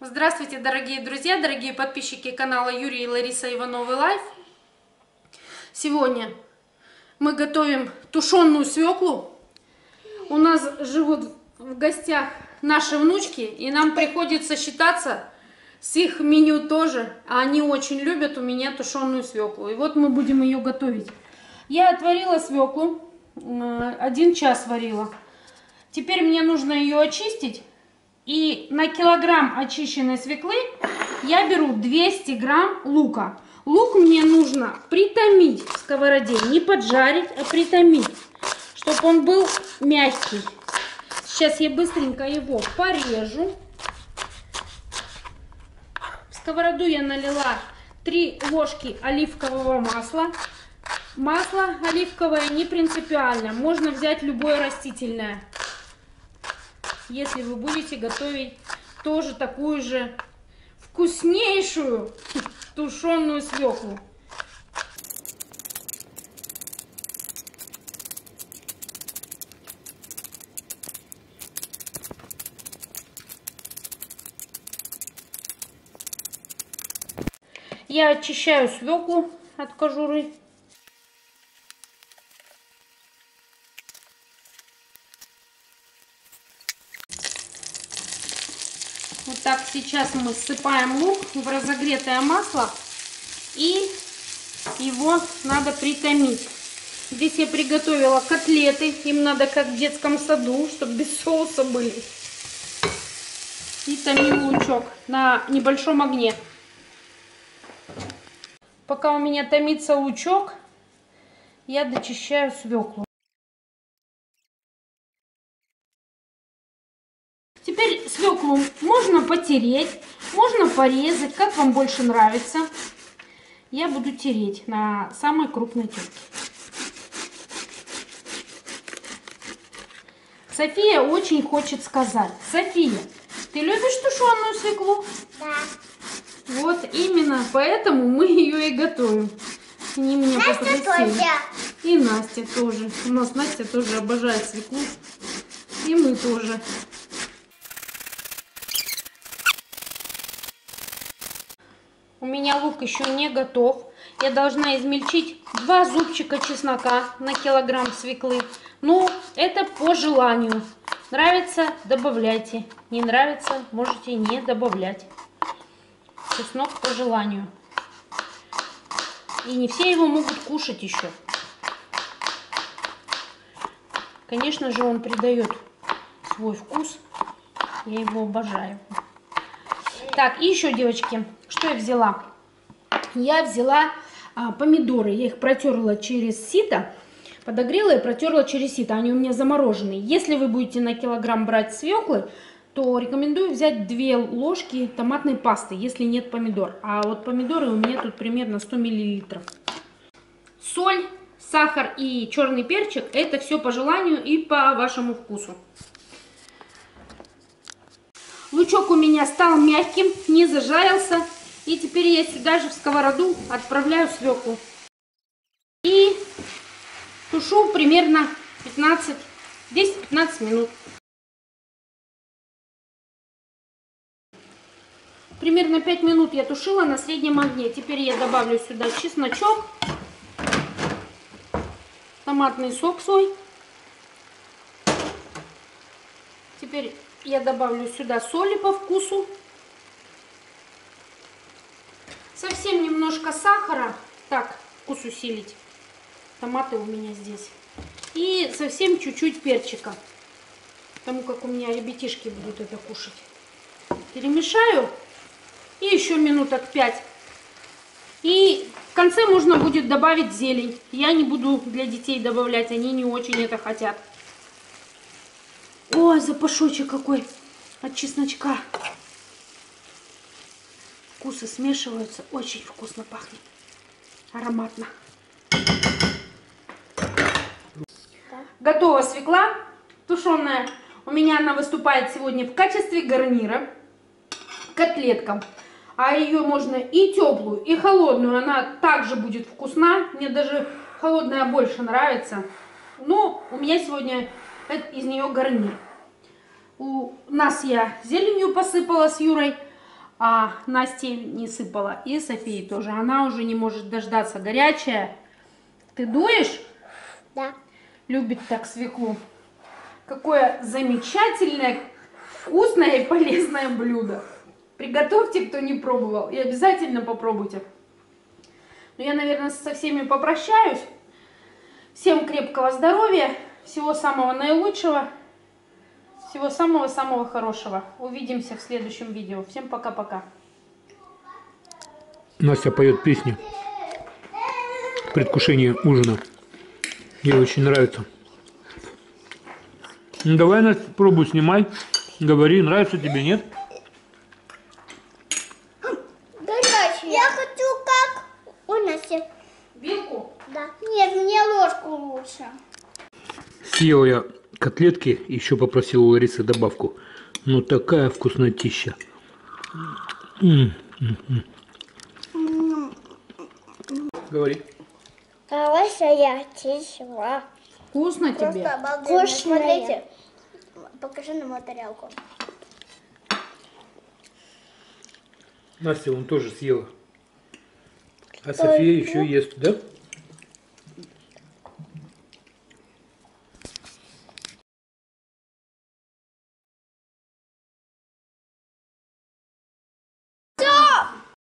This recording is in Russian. Здравствуйте, дорогие друзья, дорогие подписчики канала Юрий и Лариса Ивановы Лайф. Сегодня мы готовим тушеную свеклу. У нас живут в гостях наши внучки, и нам приходится считаться с их меню тоже. А они очень любят у меня тушеную свеклу. И вот мы будем ее готовить. Я отварила свеклу, 1 час варила. Теперь мне нужно ее очистить. И на килограмм очищенной свеклы я беру 200 грамм лука. Лук мне нужно притомить в сковороде, не поджарить, а притомить, чтобы он был мягкий. Сейчас я быстренько его порежу. В сковороду я налила 3 ложки оливкового масла. Масло оливковое не принципиально, можно взять любое растительное. Если вы будете готовить тоже такую же вкуснейшую тушеную свеклу. Я очищаю свеклу от кожуры. Вот так сейчас мы всыпаем лук в разогретое масло, и его надо притомить. Здесь я приготовила котлеты, им надо как в детском саду, чтобы без соуса были. И томим лучок на небольшом огне. Пока у меня томится лучок, я дочищаю свеклу. Теперь свеклу можно потереть, можно порезать, как вам больше нравится. Я буду тереть на самой крупной терке. София очень хочет сказать. София, ты любишь тушеную свеклу? Да. Вот именно поэтому мы ее и готовим. Они меня попросили. Тоже. И Настя тоже. У нас Настя тоже обожает свеклу. И мы тоже. У меня лук еще не готов. Я должна измельчить 2 зубчика чеснока на килограмм свеклы. Ну, это по желанию. Нравится — добавляйте. Не нравится — можете не добавлять. Чеснок по желанию. И не все его могут кушать еще. Конечно же, он придает свой вкус. Я его обожаю. Так, и еще, девочки, что я взяла? Я взяла помидоры, я их протерла через сито, подогрела и протерла через сито, они у меня замороженные. Если вы будете на килограмм брать свеклы, то рекомендую взять 2 ложки томатной пасты, если нет помидор. А вот помидоры у меня тут примерно 100 мл. Соль, сахар и черный перчик, это все по желанию и по вашему вкусу. Лучок у меня стал мягким, не зажарился. И теперь я сюда же в сковороду отправляю свеклу. И тушу примерно 10-15 минут. Примерно 5 минут я тушила на среднем огне. Теперь я добавлю сюда чесночок, томатный сок, свой. Теперь я добавлю сюда соли по вкусу, совсем немножко сахара, так, вкус усилить, томаты у меня здесь, и совсем чуть-чуть перчика, потому как у меня ребятишки будут это кушать. Перемешаю, и еще минуток 5. И в конце можно будет добавить зелень. Я не буду для детей добавлять, они не очень это хотят. Ой, запашочек какой от чесночка. Вкусы смешиваются, очень вкусно пахнет, ароматно. Готова свекла тушеная. У меня она выступает сегодня в качестве гарнира к котлеткам. А ее можно и теплую, и холодную. Она также будет вкусна. Мне даже холодная больше нравится. Но у меня сегодня из нее гарнир. У нас я зеленью посыпала с Юрой, а Насте не сыпала, и Софии тоже. Она уже не может дождаться, горячая. Ты дуешь? Да. Любит так свеклу. Какое замечательное, вкусное и полезное блюдо. Приготовьте, кто не пробовал, и обязательно попробуйте. Ну, я, наверное, со всеми попрощаюсь. Всем крепкого здоровья, всего самого наилучшего, всего самого-самого хорошего. Увидимся в следующем видео. Всем пока-пока. Настя поет песни в предвкушении ужина. Ей очень нравится. Ну, давай, Настя, пробуй, снимай. Говори, нравится тебе, нет? Я хочу как у Насти. Вилку? Да. Нет, мне ложку лучше. Съел я котлетки, еще попросил у Ларисы добавку. Ну такая вкуснотища. Говори. Хорошая чища. Вкусно тебе? Вкусно. Смотрите, покажи нам мою тарелку. Настя, он тоже съела. А София еще ест, да?